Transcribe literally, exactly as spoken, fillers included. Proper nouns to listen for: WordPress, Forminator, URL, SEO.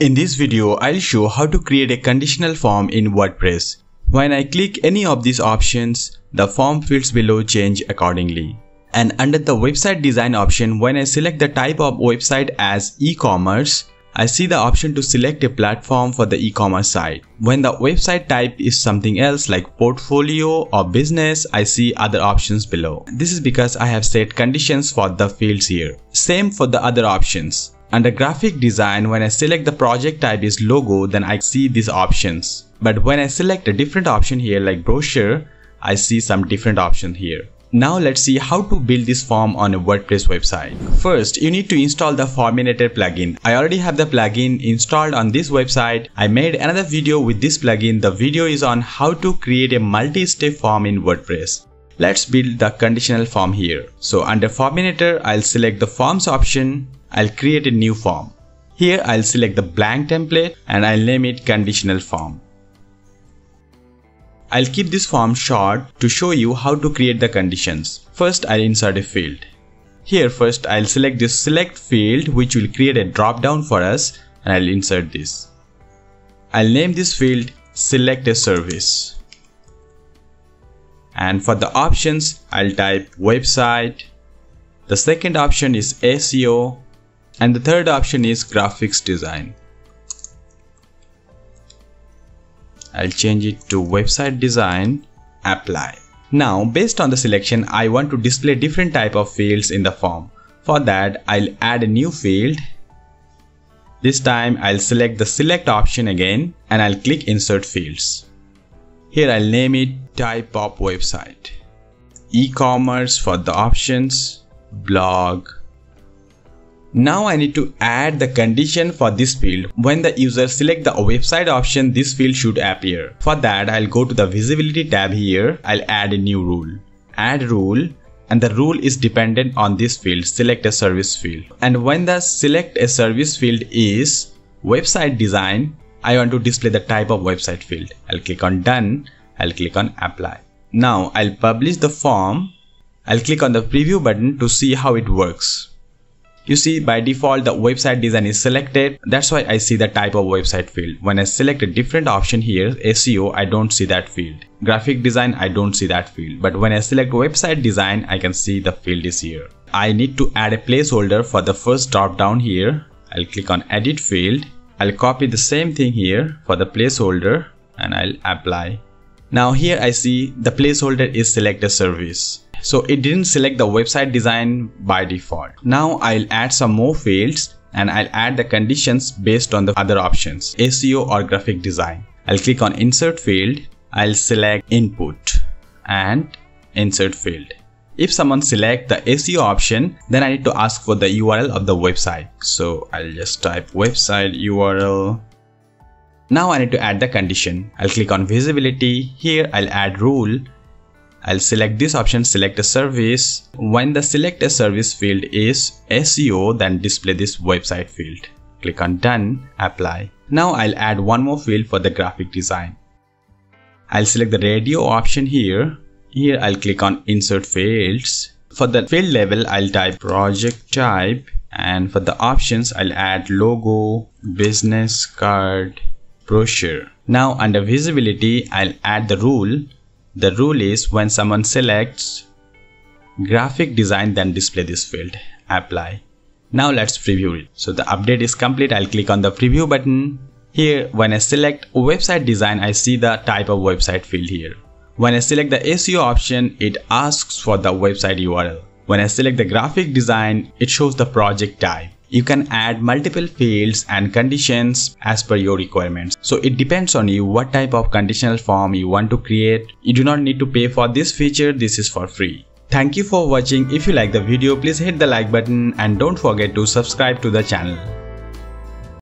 In this video, I'll show how to create a conditional form in WordPress. When I click any of these options, the form fields below change accordingly. And under the website design option, when I select the type of website as e-commerce, I see the option to select a platform for the e-commerce site. When the website type is something else like portfolio or business, I see other options below. This is because I have set conditions for the fields here. Same for the other options. Under graphic design, when I select the project type is logo, then I see these options. But when I select a different option here like brochure, I see some different option here. Now let's see how to build this form on a WordPress website. First, you need to install the Forminator plugin. I already have the plugin installed on this website. I made another video with this plugin. The video is on how to create a multi-step form in WordPress. Let's build the conditional form here. So under Forminator, I'll select the forms option. I'll create a new form. Here I'll select the blank template and I'll name it conditional form. I'll keep this form short to show you how to create the conditions. First, I'll insert a field. Here first I'll select this select field, which will create a drop down for us, and I'll insert this. I'll name this field select a service. And for the options, I'll type website. The second option is S E O and the third option is graphics design. I'll change it to website design, apply. Now based on the selection, I want to display different type of fields in the form. For that, I'll add a new field. This time I'll select the select option again and I'll click insert fields. Here I'll name it type of website, e-commerce for the options, blog. Now I need to add the condition for this field. When the user selects the website option, this field should appear. For that, I'll go to the visibility tab here. I'll add a new rule. Add rule, and the rule is dependent on this field, select a service field. And when the select a service field is website design, I want to display the type of website field. I'll click on done. I'll click on apply. Now I'll publish the form. I'll click on the preview button to see how it works. You see, by default the website design is selected. That's why I see the type of website field. When I select a different option here, S E O, I don't see that field. Graphic design, I don't see that field. But when I select website design, I can see the field is here. I need to add a placeholder for the first drop down here. I'll click on edit field. I'll copy the same thing here for the placeholder and I'll apply. Now here I see the placeholder is select a service. So it didn't select the website design by default. Now I'll add some more fields and I'll add the conditions based on the other options, S E O or graphic design. I'll click on insert field. I'll select input and insert field. If someone selects the S E O option, then I need to ask for the U R L of the website. So I'll just type website U R L. Now I need to add the condition. I'll click on visibility. Here I'll add rule. I'll select this option, select a service. When the select a service field is S E O, then display this website field. Click on done, apply. Now I'll add one more field for the graphic design. I'll select the radio option here. Here I'll click on insert fields. For the field level, I'll type project type. And for the options, I'll add logo, business card, brochure. Now under visibility, I'll add the rule. The rule is when someone selects graphic design, then display this field, apply. Now let's preview it. So the update is complete. I'll click on the preview button. Here when I select website design, I see the type of website field here. When I select the S E O option, it asks for the website U R L. When I select the graphic design, it shows the project type. You can add multiple fields and conditions as per your requirements. So it depends on you what type of conditional form you want to create. You do not need to pay for this feature. This is for free. Thank you for watching. If you like the video, please hit the like button and don't forget to subscribe to the channel.